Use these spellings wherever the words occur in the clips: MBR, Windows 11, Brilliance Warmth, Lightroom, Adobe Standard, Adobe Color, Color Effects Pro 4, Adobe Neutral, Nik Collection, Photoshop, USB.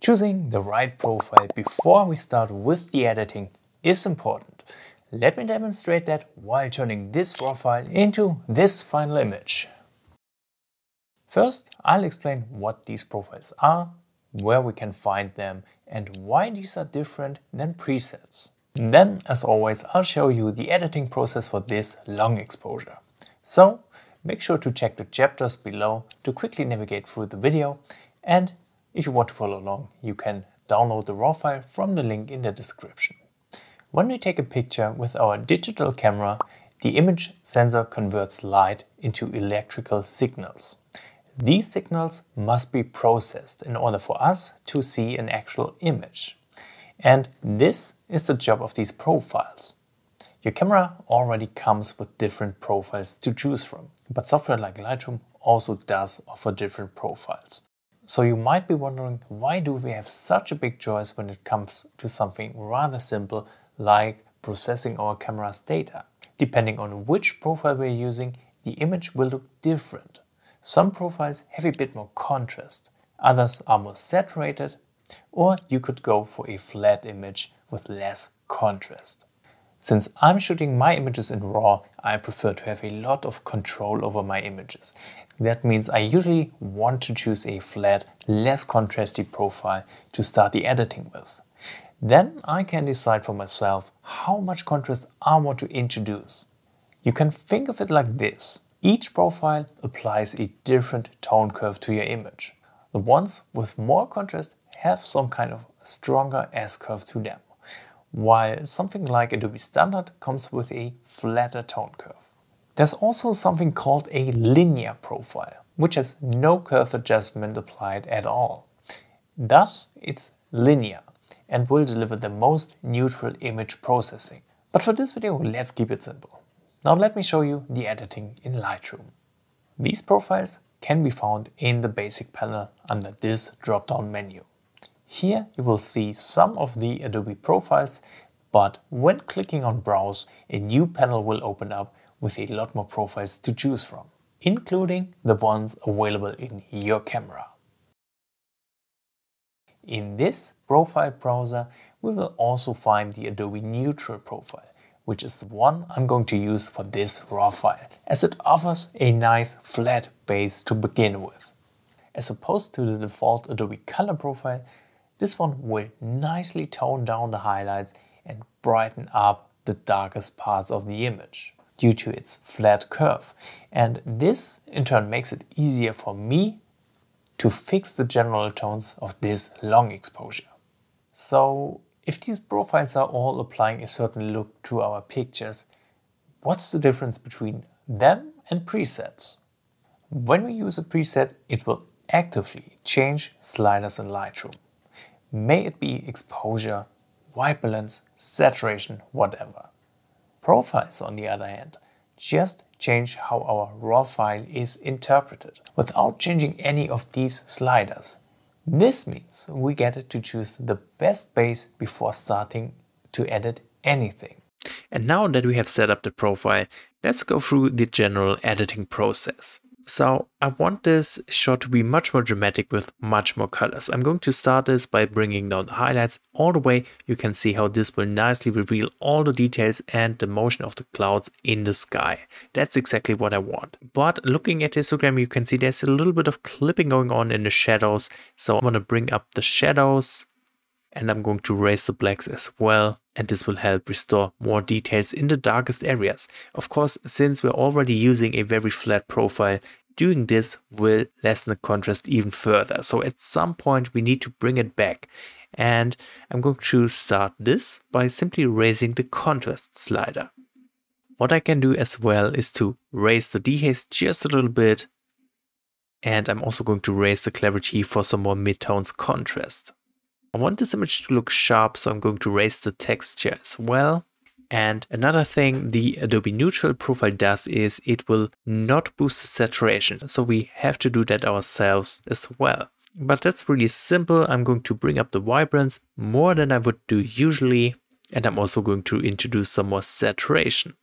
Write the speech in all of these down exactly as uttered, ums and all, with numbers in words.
Choosing the right profile before we start with the editing is important. Let me demonstrate that while turning this raw file into this final image. First, I'll explain what these profiles are, where we can find them, and why these are different than presets. And then, as always, I'll show you the editing process for this long exposure. So, make sure to check the chapters below to quickly navigate through the video, and if you want to follow along, you can download the raw file from the link in the description. When we take a picture with our digital camera, the image sensor converts light into electrical signals. These signals must be processed in order for us to see an actual image. And this is the job of these profiles. Your camera already comes with different profiles to choose from, but software like Lightroom also does offer different profiles. So you might be wondering, why do we have such a big choice when it comes to something rather simple like processing our camera's data? Depending on which profile we're using, the image will look different. Some profiles have a bit more contrast, others are more saturated, or you could go for a flat image with less contrast. Since I'm shooting my images in RAW, I prefer to have a lot of control over my images. That means I usually want to choose a flat, less contrasty profile to start the editing with. Then I can decide for myself how much contrast I want to introduce. You can think of it like this. Each profile applies a different tone curve to your image. The ones with more contrast have some kind of stronger S-curve to them, while something like Adobe Standard comes with a flatter tone curve. There's also something called a linear profile, which has no curve adjustment applied at all. Thus, it's linear and will deliver the most neutral image processing. But for this video, let's keep it simple. Now let me show you the editing in Lightroom. These profiles can be found in the basic panel under this drop-down menu. Here you will see some of the Adobe profiles, but when clicking on Browse, a new panel will open up with a lot more profiles to choose from, including the ones available in your camera. In this profile browser, we will also find the Adobe Neutral profile, which is the one I'm going to use for this raw file, as it offers a nice flat base to begin with. As opposed to the default Adobe Color profile, this one will nicely tone down the highlights and brighten up the darkest parts of the image due to its flat curve. And this in turn makes it easier for me to fix the general tones of this long exposure. So if these profiles are all applying a certain look to our pictures, what's the difference between them and presets? When we use a preset, it will actively change sliders in Lightroom. May it be exposure, white balance, saturation, whatever. Profiles, on the other hand, just change how our raw file is interpreted without changing any of these sliders. This means we get to choose the best base before starting to edit anything. And now that we have set up the profile, let's go through the general editing process. So I want this shot to be much more dramatic with much more colors. I'm going to start this by bringing down the highlights all the way. You can see how this will nicely reveal all the details and the motion of the clouds in the sky. That's exactly what I want. But looking at histogram, you can see there's a little bit of clipping going on in the shadows. So I'm going to bring up the shadows and I'm going to raise the blacks as well. And this will help restore more details in the darkest areas. Of course, since we're already using a very flat profile, doing this will lessen the contrast even further. So at some point we need to bring it back. And I'm going to start this by simply raising the contrast slider. What I can do as well is to raise the dehaze just a little bit. And I'm also going to raise the clarity for some more midtones contrast. I want this image to look sharp, so I'm going to raise the texture as well. And another thing the Adobe Neutral profile does is it will not boost the saturation. So we have to do that ourselves as well. But that's really simple. I'm going to bring up the vibrance more than I would do usually. And I'm also going to introduce some more saturation.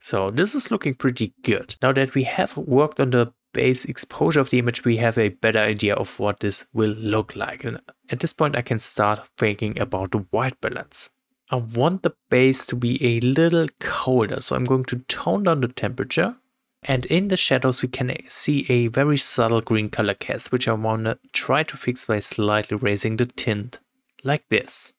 So this is looking pretty good. Now that we have worked on the base exposure of the image, we have a better idea of what this will look like. And at this point, I can start thinking about the white balance. I want the base to be a little colder, so I'm going to tone down the temperature. And in the shadows, we can see a very subtle green color cast, which I want to try to fix by slightly raising the tint like this.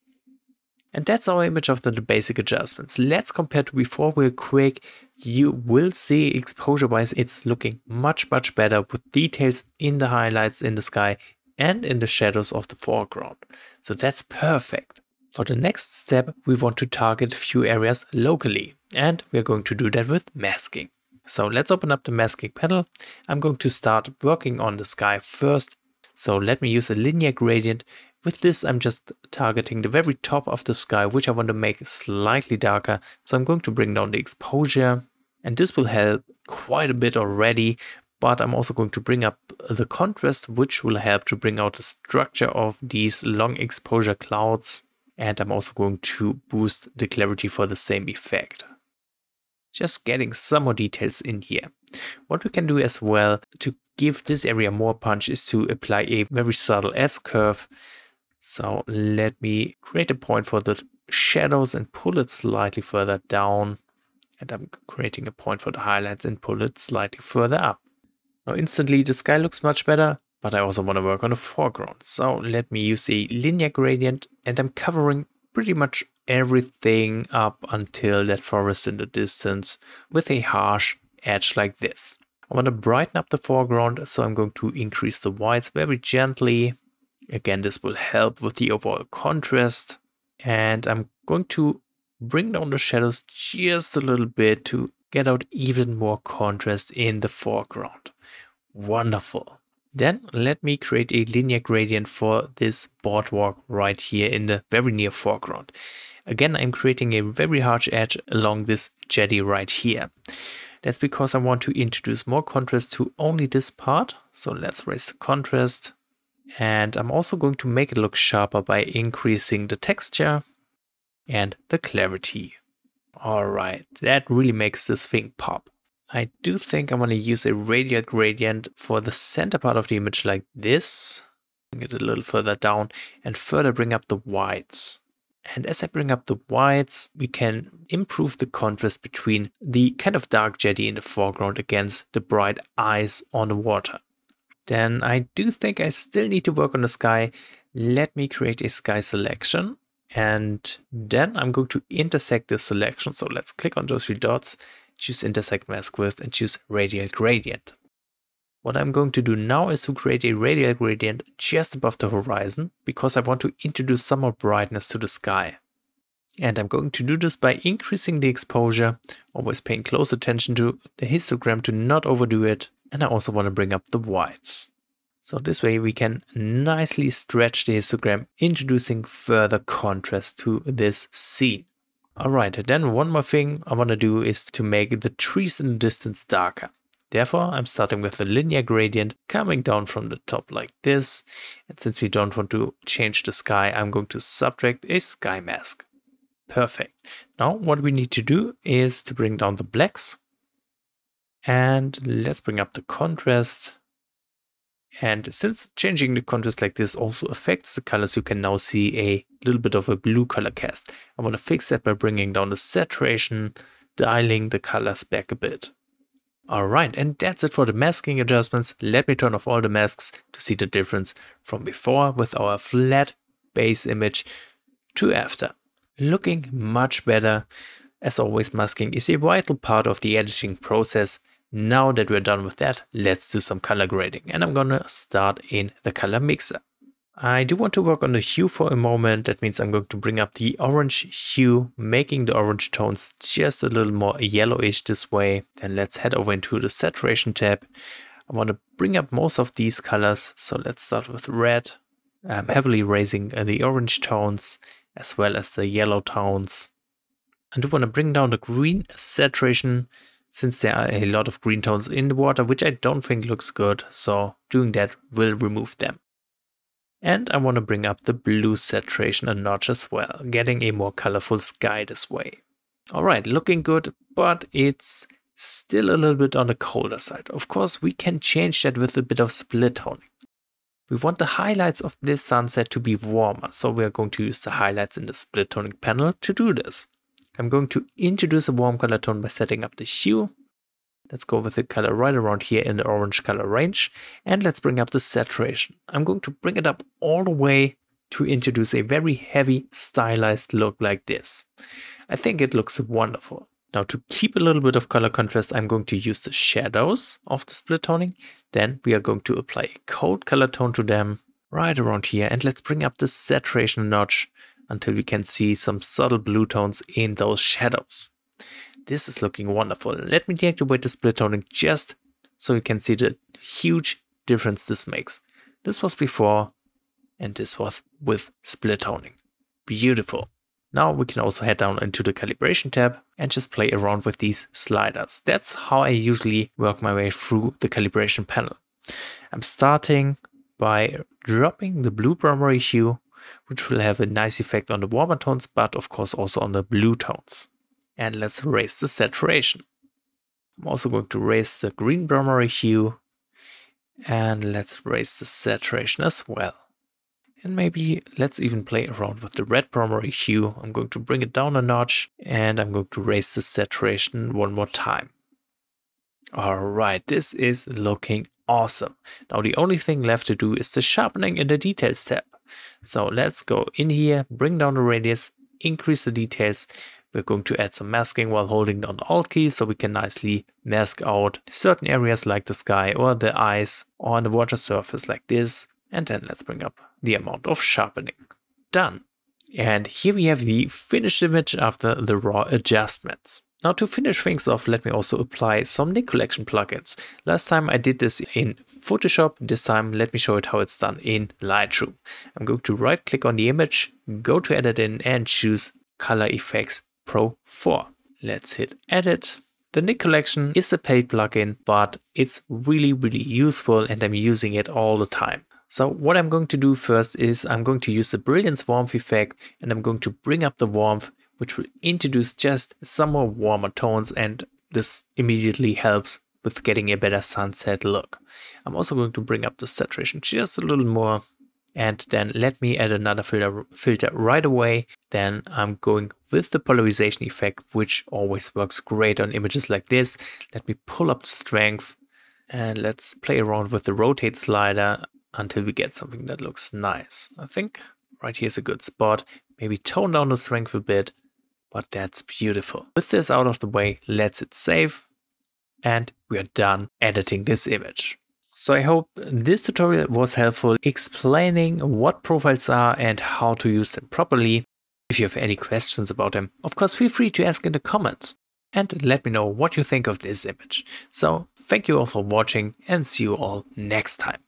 And that's our image after the basic adjustments. Let's compare to before real quick. You will see exposure wise, it's looking much, much better with details in the highlights in the sky and in the shadows of the foreground. So that's perfect. For the next step, we want to target few areas locally, and we're going to do that with masking. So let's open up the masking panel. I'm going to start working on the sky first. So let me use a linear gradient. With this, I'm just targeting the very top of the sky, which I want to make slightly darker. So I'm going to bring down the exposure, and this will help quite a bit already. But I'm also going to bring up the contrast, which will help to bring out the structure of these long exposure clouds. And I'm also going to boost the clarity for the same effect. Just getting some more details in here. What we can do as well to give this area more punch is to apply a very subtle S-curve. So let me create a point for the shadows and pull it slightly further down. And I'm creating a point for the highlights and pull it slightly further up. Now instantly the sky looks much better, but I also want to work on the foreground. So let me use a linear gradient, and I'm covering pretty much everything up until that forest in the distance with a harsh edge like this. I want to brighten up the foreground, so I'm going to increase the whites very gently. Again, this will help with the overall contrast. And I'm going to bring down the shadows just a little bit to get out even more contrast in the foreground. Wonderful. Then let me create a linear gradient for this boardwalk right here in the very near foreground. Again, I'm creating a very harsh edge along this jetty right here. That's because I want to introduce more contrast to only this part. So let's raise the contrast. And I'm also going to make it look sharper by increasing the texture and the clarity. All right, that really makes this thing pop. I do think I want to use a radial gradient for the center part of the image like this. Bring it a little further down and further bring up the whites. And as I bring up the whites, we can improve the contrast between the kind of dark jetty in the foreground against the bright eyes on the water. Then I do think I still need to work on the sky. Let me create a sky selection. And then I'm going to intersect this selection. So let's click on those three dots. Choose intersect mask width and choose radial gradient. What I'm going to do now is to create a radial gradient just above the horizon because I want to introduce some more brightness to the sky. And I'm going to do this by increasing the exposure, always paying close attention to the histogram to not overdo it. And I also want to bring up the whites. So this way we can nicely stretch the histogram, introducing further contrast to this scene. Alright, then one more thing I want to do is to make the trees in the distance darker. Therefore, I'm starting with a linear gradient coming down from the top like this. And since we don't want to change the sky, I'm going to subtract a sky mask. Perfect. Now what we need to do is to bring down the blacks. And let's bring up the contrast. And since changing the contrast like this also affects the colors, you can now see a little bit of a blue color cast. I want to fix that by bringing down the saturation, dialing the colors back a bit. Alright, and that's it for the masking adjustments. Let me turn off all the masks to see the difference from before with our flat base image to after. Looking much better. As always, masking is a vital part of the editing process. Now that we're done with that, let's do some color grading, and I'm gonna start in the color mixer. I do want to work on the hue for a moment. That means I'm going to bring up the orange hue, making the orange tones just a little more yellowish this way. Then let's head over into the saturation tab. I want to bring up most of these colors, so let's start with red. I'm heavily raising the orange tones as well as the yellow tones. I do want to bring down the green saturation, since there are a lot of green tones in the water, which I don't think looks good, so doing that will remove them. And I want to bring up the blue saturation a notch as well, getting a more colorful sky this way. Alright, looking good, but it's still a little bit on the colder side. Of course, we can change that with a bit of split toning. We want the highlights of this sunset to be warmer, so we are going to use the highlights in the split toning panel to do this. I'm going to introduce a warm color tone by setting up the hue. Let's go with the color right around here in the orange color range, and let's bring up the saturation. I'm going to bring it up all the way to introduce a very heavy stylized look like this. I think it looks wonderful. Now, to keep a little bit of color contrast, I'm going to use the shadows of the split toning. Then we are going to apply a cold color tone to them right around here, and let's bring up the saturation notch until we can see some subtle blue tones in those shadows. This is looking wonderful. Let me deactivate the split toning just so you can see the huge difference this makes. This was before and this was with split toning. Beautiful. Now we can also head down into the calibration tab and just play around with these sliders. That's how I usually work my way through the calibration panel. I'm starting by dropping the blue primary hue, which will have a nice effect on the warmer tones, but of course also on the blue tones. And let's raise the saturation. I'm also going to raise the green primary hue, and let's raise the saturation as well. And maybe let's even play around with the red primary hue. I'm going to bring it down a notch, and I'm going to raise the saturation one more time. All right, this is looking awesome. Now the only thing left to do is the sharpening in the details tab. So let's go in here, bring down the radius, increase the details. We're going to add some masking while holding down the Alt key so we can nicely mask out certain areas like the sky or the eyes or on the water surface like this. And then let's bring up the amount of sharpening. Done. And here we have the finished image after the raw adjustments. Now to finish things off, let me also apply some Nik Collection plugins. Last time I did this in Photoshop. This time let me show it how it's done in Lightroom. I'm going to right click on the image, go to edit in, and choose Color Effects Pro four. Let's hit edit. The Nik Collection is a paid plugin, but it's really really useful and I'm using it all the time. So what I'm going to do first is I'm going to use the Brilliance Warmth effect, and I'm going to bring up the warmth, which will introduce just some more warmer tones, and this immediately helps with getting a better sunset look. I'm also going to bring up the saturation just a little more, and then let me add another filter, filter right away. Then I'm going with the polarization effect, which always works great on images like this. Let me pull up the strength, and let's play around with the rotate slider until we get something that looks nice. I think right here is a good spot. Maybe tone down the strength a bit, but that's beautiful. With this out of the way, let's hit save, and we are done editing this image. So I hope this tutorial was helpful explaining what profiles are and how to use them properly. If you have any questions about them, of course, feel free to ask in the comments and let me know what you think of this image. So thank you all for watching and see you all next time.